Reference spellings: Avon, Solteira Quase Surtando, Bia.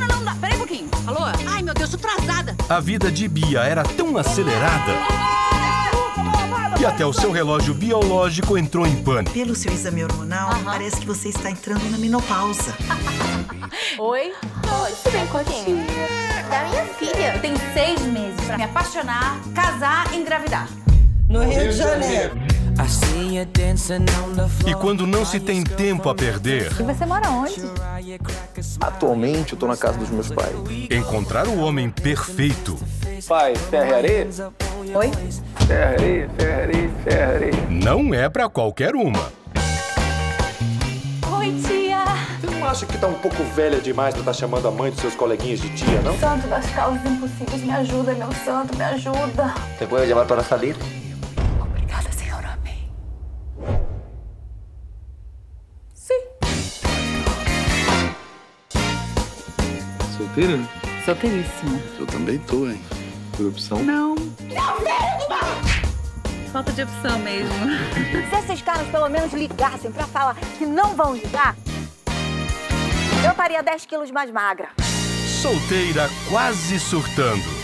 Não dá. Peraí um pouquinho. Alô? Ai, meu Deus, tô atrasada. A vida de Bia era tão acelerada que até o seu relógio biológico entrou em pânico. Pelo seu exame hormonal, parece que você está entrando na menopausa. Oi? Oi, tudo bem, Cotinho? Da minha filha. Tem 6 meses pra me apaixonar, casar e engravidar. No Rio de Janeiro. E quando não se tem tempo a perder... E você mora onde? Atualmente eu tô na casa dos meus pais. Encontrar o homem perfeito... Pai, terra e areia? Oi? Terra e areia, terra e areia, terra e areia. Não é pra qualquer uma. Oi, tia. Você não acha que tá um pouco velha demais pra tá chamando a mãe dos seus coleguinhas de tia, não? Santo das causas impossíveis, me ajuda, meu santo, me ajuda. Você pode levar para a salinha? Solteira? Solteiríssima. Eu também tô, hein? Por opção? Não. Falta de opção mesmo. Se esses caras pelo menos ligassem pra falar que não vão ligar, eu estaria 10 quilos mais magra. Solteira quase surtando.